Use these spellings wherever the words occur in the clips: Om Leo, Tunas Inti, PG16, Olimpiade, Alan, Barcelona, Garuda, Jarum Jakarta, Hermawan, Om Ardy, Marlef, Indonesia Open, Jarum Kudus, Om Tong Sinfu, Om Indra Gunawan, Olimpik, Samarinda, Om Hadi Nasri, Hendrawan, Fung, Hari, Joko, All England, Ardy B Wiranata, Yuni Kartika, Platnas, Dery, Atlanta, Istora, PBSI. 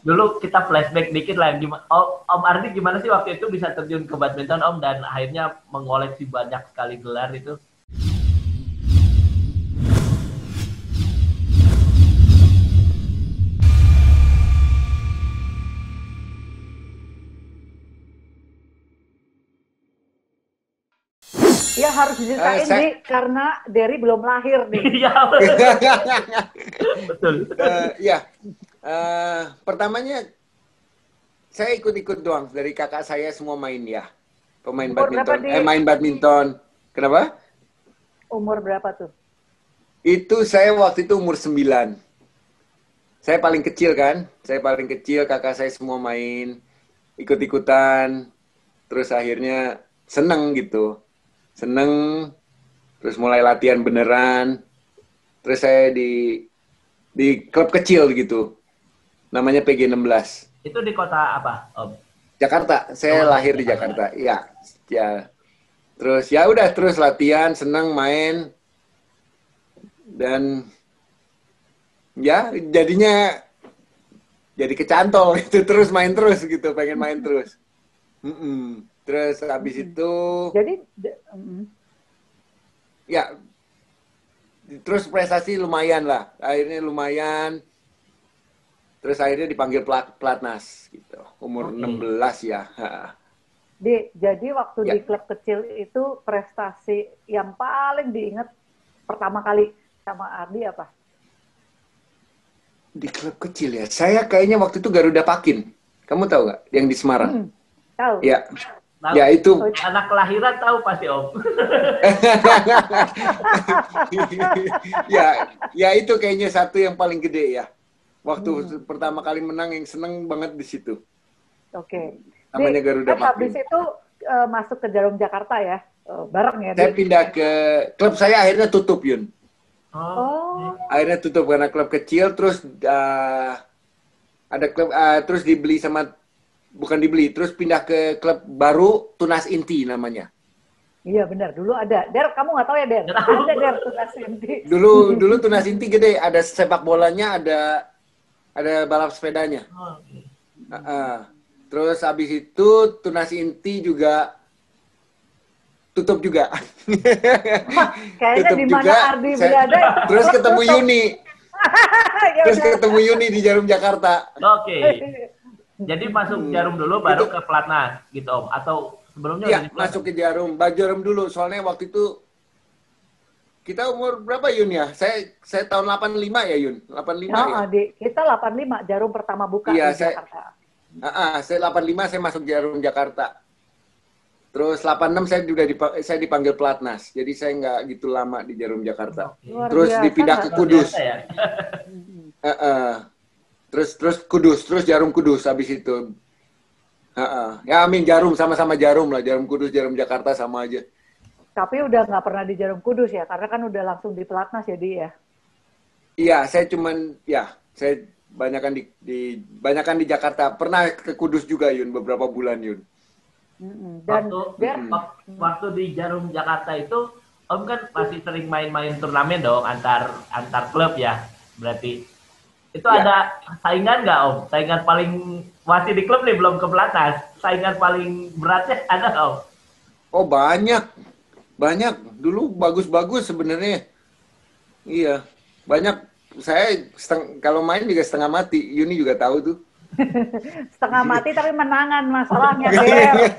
Dulu kita flashback dikit lah, Om Ardy gimana sih waktu itu bisa terjun ke badminton Om dan akhirnya mengoleksi banyak sekali gelar itu? Ya harus diceritain sih, karena Dery belum lahir nih. Betul. Pertamanya saya ikut-ikut doang dari kakak saya, semua main ya. Pemain badminton. Main badminton. Kenapa? Umur berapa tuh? Itu saya waktu itu umur 9. Saya paling kecil kan? Saya paling kecil, kakak saya semua main, ikut-ikutan, terus akhirnya seneng gitu. Seneng, terus mulai latihan beneran, terus saya di klub kecil gitu, namanya PG16. Itu di kota apa, Om? Jakarta, saya lahir di Jakarta, ya. Terus ya udah, terus latihan, seneng main, dan ya jadinya jadi kecantol itu, terus main terus gitu, pengen main terus. Terus habis itu, jadi ya, terus prestasi lumayan lah, akhirnya lumayan, terus akhirnya dipanggil Platnas gitu, umur 16 ya. Jadi waktu di klub kecil itu prestasi yang paling diingat pertama kali sama Ardy apa? Di klub kecil ya, saya kayaknya waktu itu Garuda Pakin, kamu tahu nggak yang di Semarang? Tahu. Ya. Tahu. Ya itu anak kelahiran tahu pasti Om. ya itu kayaknya satu yang paling gede ya. Waktu pertama kali menang yang seneng banget di situ. Oke. Namanya Garuda Pakin. Habis itu masuk ke Jarum Jakarta ya, bareng ya. Saya pindah ke klub saya akhirnya tutup Yun. Oh. Akhirnya tutup karena klub kecil, terus ada klub terus dibeli sama. Bukan dibeli, terus pindah ke klub baru, Tunas Inti namanya. Iya benar, dulu ada. Der, kamu nggak tahu ya Der? Ada Der, Tunas Inti. Dulu Tunas Inti gede, ada sepak bolanya, ada balap sepedanya. Terus abis itu Tunas Inti juga tutup juga. Kayaknya di mana Ardy berada. Terus ketemu Yuni. Terus ketemu Yuni di Jarum Jakarta. Oke. Jadi masuk Jarum dulu baru ke Platnas gitu Om, atau sebelumnya? Iya, masuk ke Jarum, Jarum dulu, soalnya waktu itu kita umur berapa Yun ya? Saya tahun 85 ya Yun, 85 ya? Kita 85, Jarum pertama buka di Jakarta. Saya 85 saya masuk Jarum Jakarta. Terus 86 saya dipanggil Platnas, jadi saya nggak gitu lama di Jarum Jakarta. Terus dipindah ke Kudus. Terus Kudus, terus Jarum Kudus habis itu. Ya amin, Jarum sama-sama Jarum lah, Jarum Kudus, Jarum Jakarta sama aja. Tapi udah nggak pernah di Jarum Kudus ya, karena kan udah langsung di Platnas jadi ya. Iya, saya cuman saya banyakan di Jakarta. Pernah ke Kudus juga Yun, beberapa bulan Yun. Dan waktu di Jarum Jakarta itu Om kan masih sering main-main turnamen dong antar klub ya, berarti. Itu ada saingan nggak Om? Saingan paling, masih di klub nih, belum ke Platnas. Saingan paling beratnya ada Om? Oh banyak. Banyak. Dulu bagus-bagus sebenarnya. Iya. Banyak. Saya kalau main juga setengah mati. Yuni juga tahu tuh. Setengah mati tapi menangan masalahnya, Der.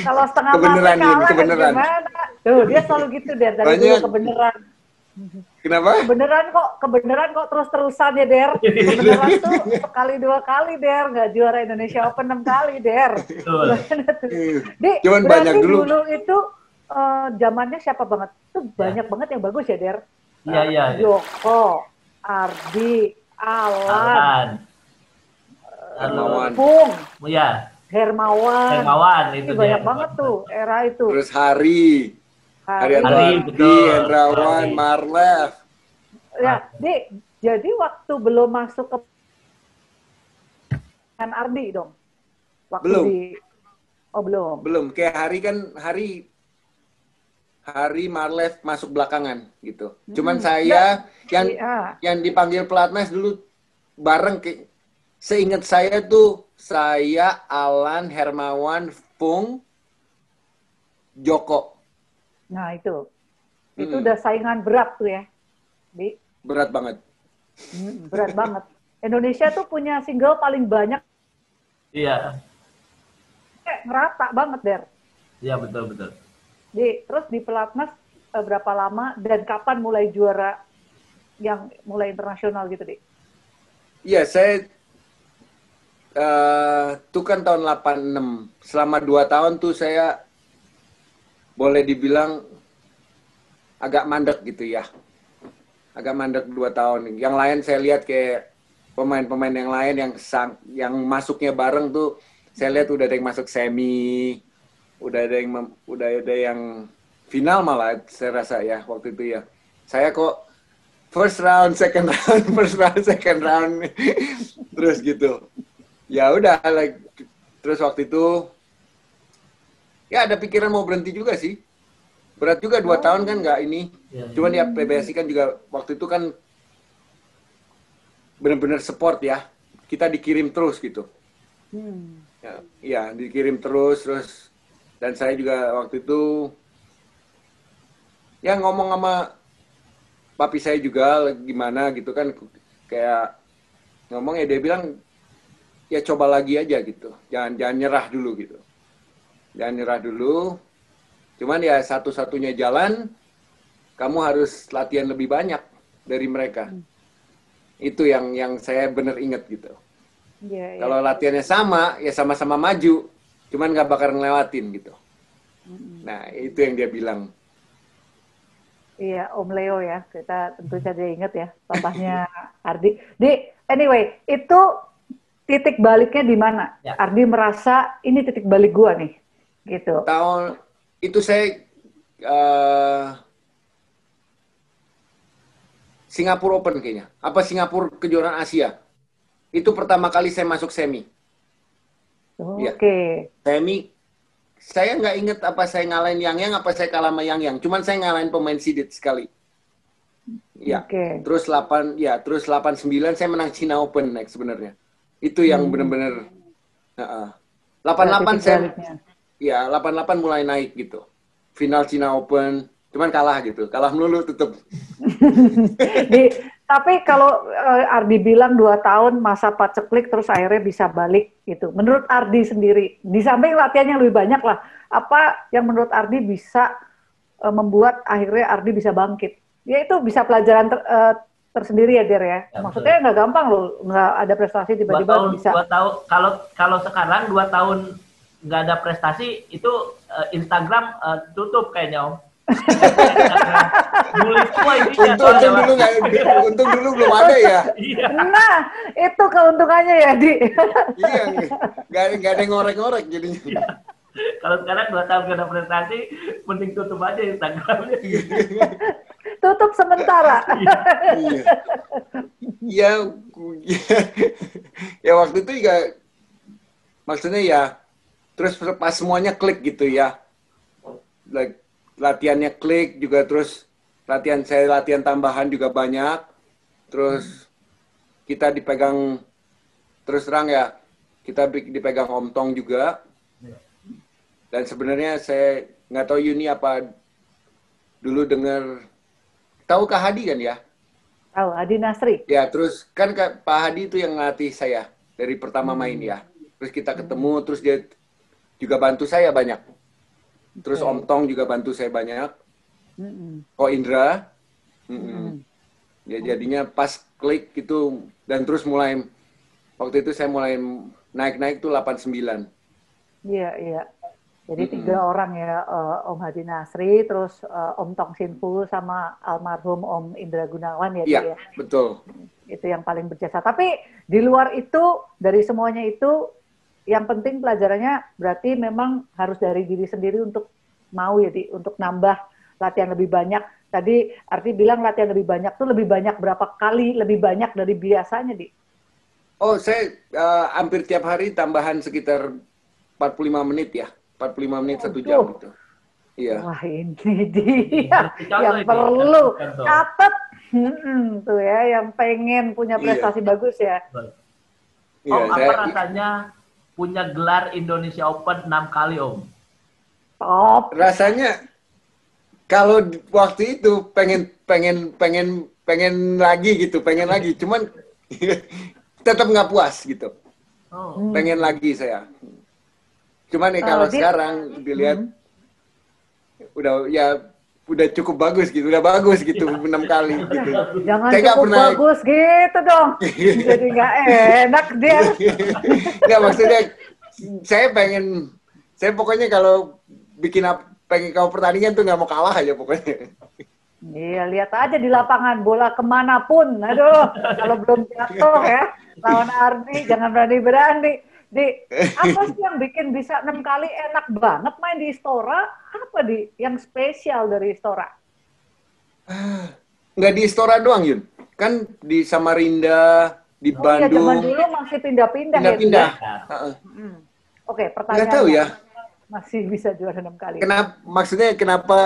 Kalau setengah kebeneran, mati kalah kebeneran. Gimana? Tuh, dia selalu gitu, Der. Dari dulu kebeneran. Kenapa? Kebeneran kok terus-terusan ya, Der. Kebeneran tuh sekali dua kali, Der. Nggak juara Indonesia Open 6 kali, Der. Cuman banyak dulu itu zamannya siapa banget? Itu banyak banget yang bagus ya, Der. Iya. Joko, Ardy, Alan, Fung, Hermawan. Itu banyak banget tuh era itu. Terus Hari, betul. Hendrawan, Marlef. Ya, jadi waktu belum masuk ke Ardy dong. Waktu belum. Belum. Belum. Kayak Hari kan Hari Marlef masuk belakangan gitu. Cuman saya yang dipanggil Platnas dulu bareng Seingat saya tuh, saya, Alan, Hermawan, Fung, Joko. Nah, itu. Itu udah saingan berat tuh ya. Di. Berat banget. Berat banget. Indonesia tuh punya single paling banyak. Iya. Ngerata banget, Der. Iya, betul-betul. Terus di Pelatnas berapa lama dan kapan mulai juara yang mulai internasional gitu, Di? Iya, saya... itu kan tahun 86. Selama 2 tahun tuh saya boleh dibilang agak mandek gitu ya. Agak mandek 2 tahun. Yang lain saya lihat kayak pemain-pemain yang lain yang masuknya bareng tuh saya lihat udah ada yang masuk semi, udah ada yang final malah saya rasa ya waktu itu ya. Saya kok first round, second round, first round, second round. Terus gitu. Ya udah, like, terus waktu itu, ya ada pikiran mau berhenti juga sih. Berat juga 2 tahun kan nggak ini. Ya, cuman ya PBSI kan juga waktu itu kan benar-benar support ya. Kita dikirim terus gitu. Ya dikirim terus. Dan saya juga waktu itu, ya ngomong sama papi saya juga gimana gitu kan. Kayak ngomong ya dia bilang, ya coba lagi aja gitu, jangan nyerah dulu gitu, cuman ya satu-satunya jalan kamu harus latihan lebih banyak dari mereka. Itu yang saya bener inget gitu ya, kalau ya. Latihannya sama ya sama-sama maju, cuman gak bakal ngelewatin gitu. Nah itu yang dia bilang. Iya, Om Leo ya, kita tentu saja inget ya papahnya Ardy. Anyway, itu titik baliknya di mana? Ya. Ardy merasa ini titik balik gua nih, gitu. Tahun itu saya Singapura Open kayaknya. Apa Singapura kejuaraan Asia? Itu pertama kali saya masuk semi. Oke. Semi. Saya nggak inget apa saya ngalahin Yang apa saya kalah sama Yang. Cuman saya ngalahin pemain Sidit sekali. Ya. Okay. Terus 89 saya menang China Open next sebenarnya. Itu yang benar-benar 88 saya, ya 88 mulai naik gitu. Final China Open, cuman kalah gitu, kalah melulu tetap. Tapi kalau Ardy bilang 2 tahun masa paceklik terus akhirnya bisa balik gitu. Menurut Ardy sendiri, di samping latihan yang lebih banyak lah, apa yang menurut Ardy bisa membuat akhirnya Ardy bisa bangkit? Ya itu bisa pelajaran tersendiri ya, Der ya. Maksudnya nggak gampang loh, nggak ada prestasi tiba-tiba bisa. 2 tahun, kalau sekarang 2 tahun nggak ada prestasi itu Instagram tutup kayaknya, Om. Untung dulu belum ada ya. Nah itu keuntungannya ya, Di. Iya, nggak ada ngorek-ngorek jadinya. Kalau sekarang 2 tahun nggak ada prestasi, mending tutup aja Instagramnya. Tutup sementara. Ya waktu itu juga maksudnya ya terus pas semuanya klik gitu ya, like, latihannya klik juga, terus latihan tambahan juga banyak, terus kita dipegang terus terang ya kita dipegang Om Tong juga, dan sebenarnya saya nggak tahu Yuni apa dulu dengar. Tahu Kak Hadi kan ya? Tahu, Hadi Nasri. Ya, terus kan Pak Hadi itu yang ngelatih saya dari pertama main ya. Terus kita ketemu, terus dia juga bantu saya banyak. Terus Om Tong juga bantu saya banyak. Ko Indra. Ya, jadinya pas klik gitu. Dan terus mulai, waktu itu saya mulai naik-naik tuh 89. Iya. Jadi 3 orang ya, Om Hadi Nasri, terus Om Tong Sinfu, sama almarhum Om Indra Gunawan ya. Iya, betul. Itu yang paling berjasa. Tapi di luar itu, dari semuanya itu, yang penting pelajarannya berarti memang harus dari diri sendiri untuk mau ya, Di, untuk nambah latihan lebih banyak. Tadi Ardy bilang latihan lebih banyak tuh lebih banyak berapa kali lebih banyak dari biasanya, Di? Oh, saya hampir tiap hari tambahan sekitar 45 menit ya. 45 menit 1 jam gitu. Iya. Wah, ini dia yang perlu catat tuh ya, yang pengen punya prestasi bagus ya. Om, ya, apa rasanya punya gelar Indonesia Open 6 kali, Om? Top. Rasanya kalau waktu itu pengen lagi gitu. Cuman tetap nggak puas gitu. Oh. Pengen lagi saya. Cuman nih kalau sekarang dilihat udah ya udah cukup bagus gitu, udah bagus gitu, 6 kali gitu. Jangan saya cukup pernah... bagus gitu dong, jadi nggak enak dia. Nggak maksudnya, saya pokoknya kalau bikin kalau pertandingan tuh nggak mau kalah aja pokoknya. Iya, lihat aja di lapangan, bola kemanapun, aduh, kalau belum jatuh ya, lawan Ardy, jangan berani-berani. Apa sih yang bikin bisa 6 kali enak banget main di Istora? Apa yang spesial dari Istora? Nggak di Istora doang, Yun. Kan di Samarinda, di Bandung. Iya, zaman dulu masih pindah-pindah. Pindah-pindah. Ya, Oke, pertanyaan. Nggak tahu ya. Masih bisa juara 6 kali. Kenapa? Maksudnya kenapa?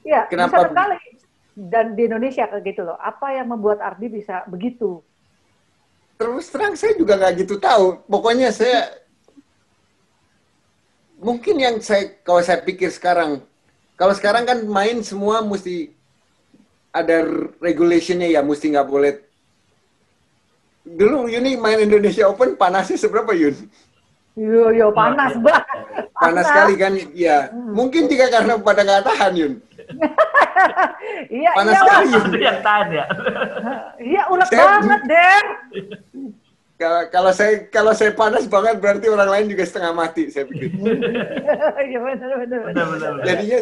Iya, kenapa? Bisa 6 kali. Dan di Indonesia kayak gitu loh. Apa yang membuat Ardy bisa begitu? Terus terang saya juga nggak gitu tahu. Pokoknya saya mungkin yang saya kalau saya pikir sekarang, kalau sekarang kan main semua mesti ada regulationnya ya, mesti nggak boleh. Dulu Yuni main Indonesia Open panasnya seberapa, Yun? Yo panas banget. Panas sekali kan? Iya. Mungkin juga karena pada nggak tahan, Yun. Iya, panas sekali yang tahan ya. Iya, ulet banget, Der. Kalau saya panas banget berarti orang lain juga setengah mati, saya pikir. Iya, benar. Jadinya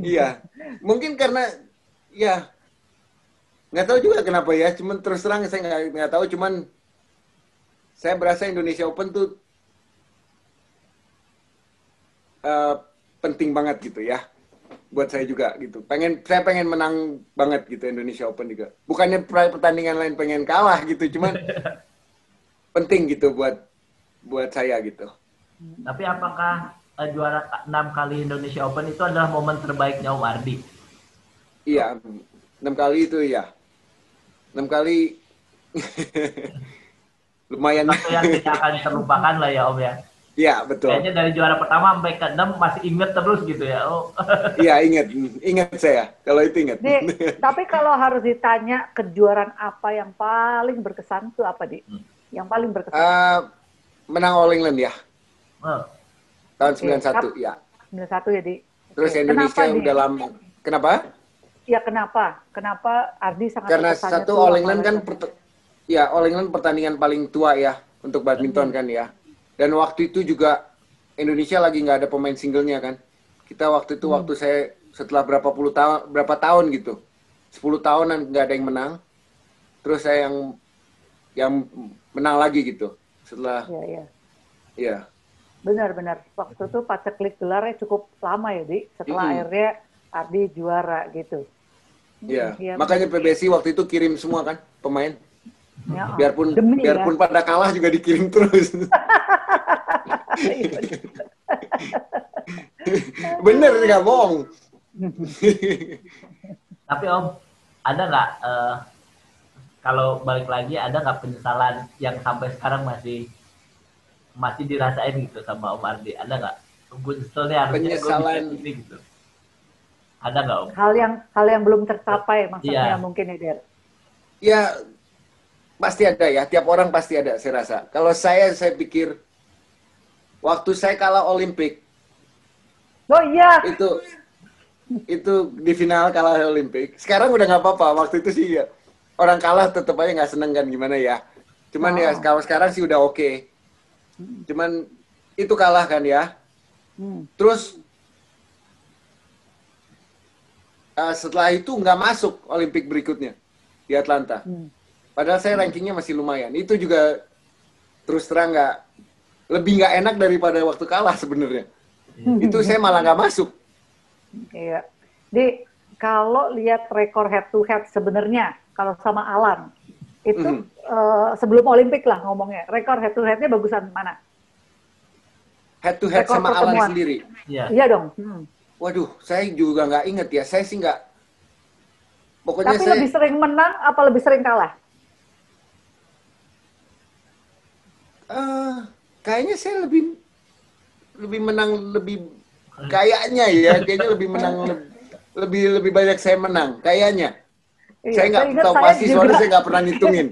iya. Mungkin karena ya nggak tahu juga kenapa ya, cuman terus terang saya nggak tahu, cuman saya berasa Indonesia Open tuh penting banget gitu ya. Buat saya juga gitu. Saya pengen menang banget gitu Indonesia Open juga. Bukannya pertandingan lain pengen kalah gitu, cuman penting gitu buat saya gitu. Tapi apakah juara 6 kali Indonesia Open itu adalah momen terbaiknya Om Ardy? Iya, 6 kali itu ya. 6 kali lumayan. Satu yang tidak akan terlupakan lah ya, Om ya. Iya, betul. Kayaknya dari juara pertama sampai ke-6 masih inget terus gitu ya. Oh. Iya, inget saya. Kalau itu inget. Di, tapi kalau harus ditanya kejuaraan apa yang paling berkesan itu apa, Di? Yang paling berkesan? Menang All England ya. Tahun 91, ya. 91 ya, Di. Terus Indonesia kenapa, udah lama. Kenapa? Ya, kenapa? Kenapa Ardy sangat karena satu All England kan, ya All England pertandingan paling tua ya. Untuk badminton kan ya. Dan waktu itu juga Indonesia lagi nggak ada pemain singlenya kan. Kita waktu itu waktu saya setelah berapa tahun gitu, 10 tahunan nggak ada yang menang. Terus saya yang menang lagi gitu setelah. Iya. Benar. Waktu itu paceklik gelarnya cukup lama ya, Di. Setelah akhirnya Ardy juara gitu. Iya. Makanya PBSI waktu itu kirim semua kan pemain. Ya, biarpun ya. Pada kalah juga dikirim terus. Bener, nggak bohong. Tapi Om, ada nggak kalau balik lagi ada nggak penyesalan yang sampai sekarang masih dirasain gitu sama Om Ardy? Ada nggak? Penyesalan ini gitu. Ada nggak, Om? Hal yang belum tercapai maksudnya mungkin ya, Der. Ya. Pasti ada ya, tiap orang pasti ada saya rasa. Kalau saya pikir waktu saya kalah Olimpik. Oh iya. Itu di final kalah Olimpik. Sekarang udah nggak apa-apa. Waktu itu sih ya, orang kalah tetap aja nggak seneng kan gimana ya. Cuman ya kalau sekarang sih udah oke. Cuman itu kalah kan ya. Terus setelah itu nggak masuk Olimpik berikutnya di Atlanta. Padahal saya rankingnya masih lumayan. Itu juga terus terang lebih nggak enak daripada waktu kalah sebenarnya. Itu saya malah nggak masuk. Iya. Di, kalau lihat rekor head to head sebenarnya kalau sama Alan itu sebelum Olimpik lah ngomongnya. Rekor head to headnya bagusan mana? Head to head rekor sama pertemuan. Alan sendiri. Iya dong. Waduh, saya juga nggak inget ya. Saya sih nggak. Pokoknya tapi lebih sering menang apa lebih sering kalah? Kayaknya saya lebih menang, lebih kayaknya ya, kayaknya lebih menang, lebih banyak saya menang, kayaknya. Iya, saya nggak tahu pasti juga, soalnya saya nggak pernah ngitungin.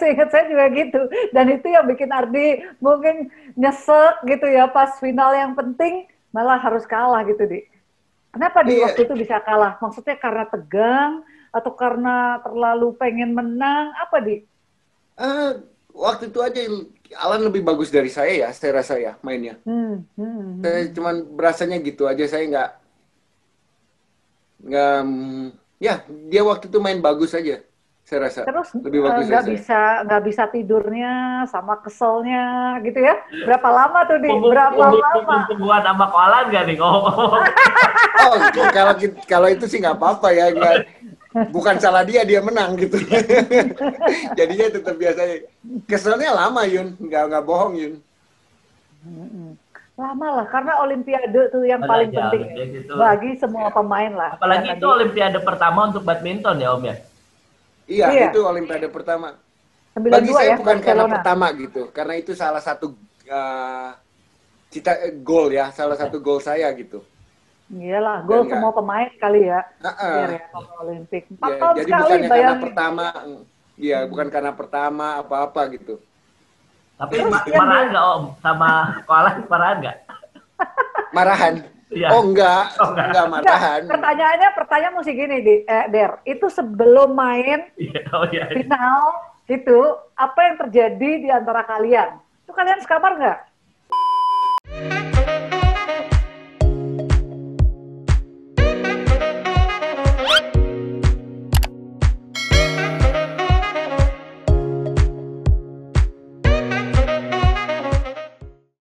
Seingat saya juga gitu, dan itu yang bikin Ardy mungkin nyesek gitu ya, pas final yang penting malah harus kalah gitu, Di. Kenapa Di waktu itu bisa kalah? Maksudnya karena tegang atau karena terlalu pengen menang? Apa, Di? Waktu itu aja Alan lebih bagus dari saya ya, saya rasa ya mainnya. Saya cuman berasanya gitu aja, saya nggak ya, dia waktu itu main bagus aja, saya rasa. Terus lebih bagus nggak bisa tidurnya, sama keselnya, gitu ya? Berapa lama tuh, Di? Berapa lama? Hubungan sama koalan nggak, Di? Kalau itu sih nggak apa-apa ya, bukan salah dia menang gitu. Jadinya tetap biasanya. Keselnya lama, Yun, nggak bohong, Yun. Lama lah, karena Olimpiade tuh yang paling penting gitu bagi semua pemain lah. Apalagi itu Olimpiade pertama untuk badminton ya, Om ya? Iya, itu Olimpiade pertama. 92, bagi saya ya, bukan Barcelona. Karena pertama gitu, karena itu salah satu goal ya, salah satu goal saya gitu. Iyalah, goal semua pemain kali ya. Ya, Olimpik. Ya, jadi bukan karena pertama, ya bukan karena pertama apa-apa gitu. Tapi marahan nggak, Om? Sama koalan marahan nggak? Marahan? Ya. Oh, enggak marahan. Pertanyaan mesti gini, Der. Itu sebelum main final, itu apa yang terjadi di antara kalian? Itu kalian sekamar nggak?